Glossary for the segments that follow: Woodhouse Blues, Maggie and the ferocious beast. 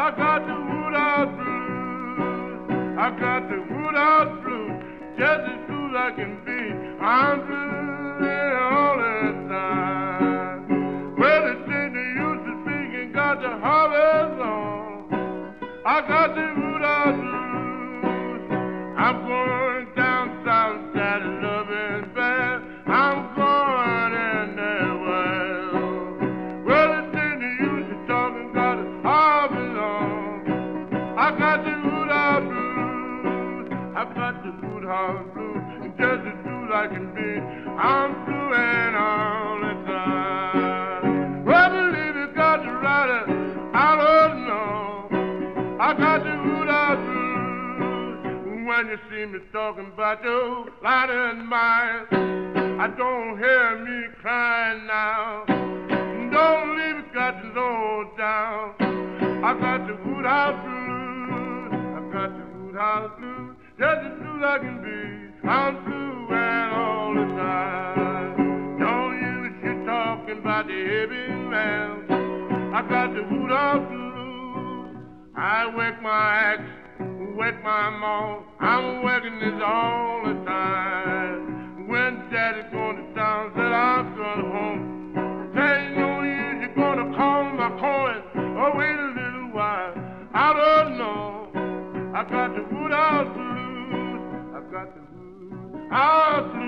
I got the Woodhouse blues. I got the Woodhouse blues. Just as good as I can be. I'm bluesy all the time. Well, the thing they used to speak and got the harvest on. I got the Woodhouse blues. I'm going down south, that loving bad. I'm going in there well. Well, the thing they used to talk and got the harvest on. I got the Woodhouse blues. I got the Woodhouse blues. Just as blue as I can be, I'm blue and all the time. Well, believe you got the rider, I don't know. I got the Woodhouse blues. When you see me talking about your lighter and mine, I don't hear me crying now. Don't leave it got the load down. I got the Woodhouse blues. I got the Woodhouse blues. Just as blue as I can be. I'm blue and all the time. Don't use your talking about the heavy man. I got the Woodhouse blues. I whack my axe, whack my maw. I'm whacking this all the time. When daddy's going to town, said I'm going home. Ain't no use you're gonna call my calling. Oh, wait a little while. I don't know. I got the Woodhouse blues. I got the I'm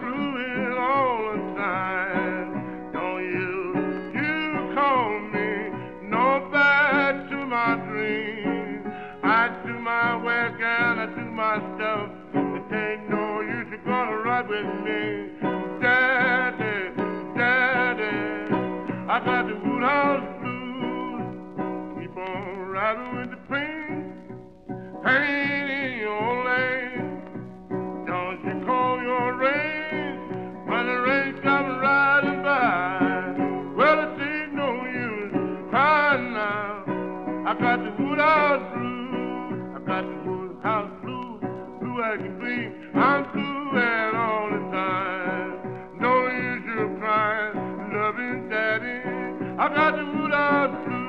blue it all the time. Don't you call me no back to my dream. I do my work and I do my stuff. It ain't no use you gonna ride with me. Daddy, daddy, I got the Woodhouse blues. Keep on riding with the pain, pain in your lane. I got the Woodhouse blues. I got the Woodhouse blues. Blue I can be. I'm blue and all the time. No use you crying, loving daddy. I got the Woodhouse blues.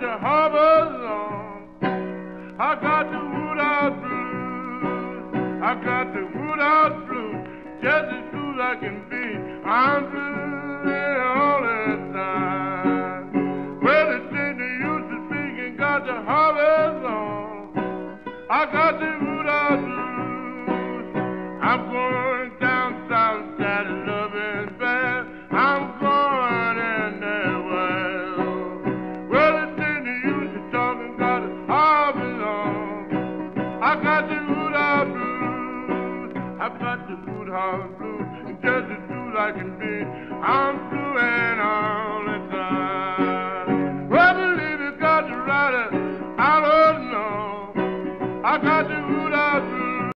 The harbor's on. I got the Woodhouse blues. I got the Woodhouse blues. Just as blue as I can be. I'm blue all the time. Well, the thing they used to speak and got the harbor's on. I got the Woodhouse blues. I'm going down south, that loving band. I'm going in there. I got the Woodhouse blues. I got the Woodhouse blues. Just as blue as I can be. I'm blue and I'm